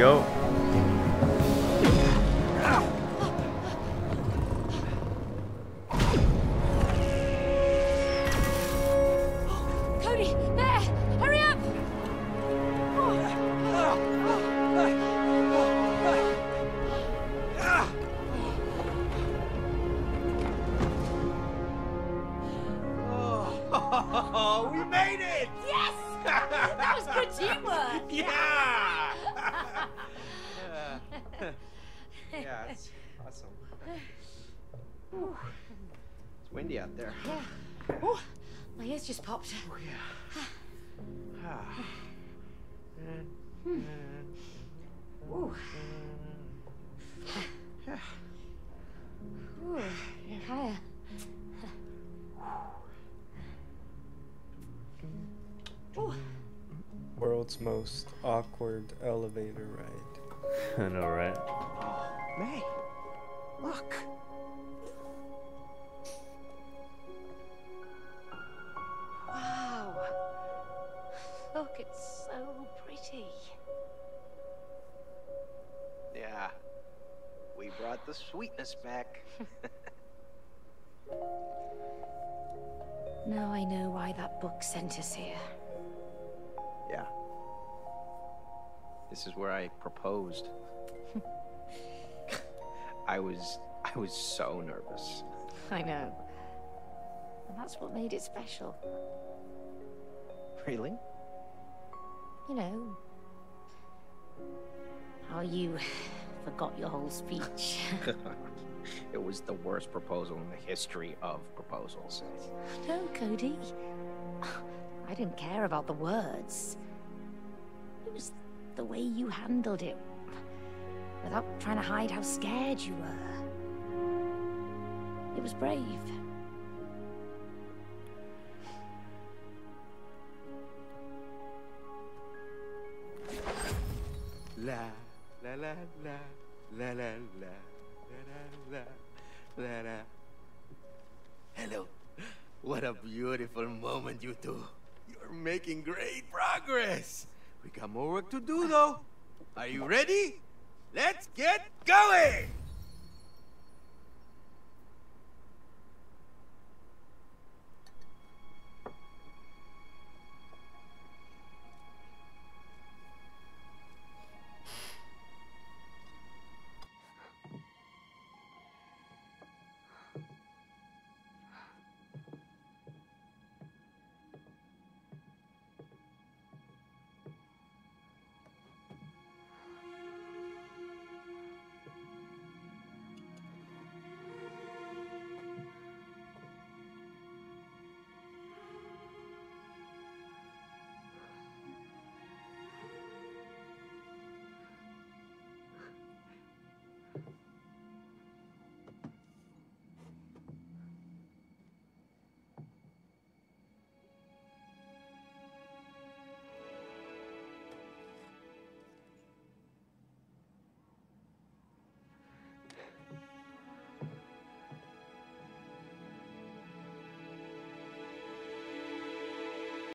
Go. Cody, there! Hurry up! Oh, we made it! Yes! That was good teamwork! Yeah! Yeah, it's awesome. Ooh. It's windy out there. Yeah. Ooh, my ears just popped. Oh, yeah. Ooh. Ooh, higher. Ooh. World's most awkward elevator ride. I know, right? May, look. Wow. Look, it's so pretty. Yeah. We brought the sweetness back. Now I know why that book sent us here. Yeah. This is where I proposed. I was so nervous. I know. And that's what made it special. Really? You know, how you forgot your whole speech. It was the worst proposal in the history of proposals. No, Cody. I didn't care about the words. It was the way you handled it, without trying to hide how scared you were. It was brave. La la la la la la la la la la la. Hello. What a beautiful moment, you two. You're making great progress. We got more work to do, though. Are you ready? Let's get going!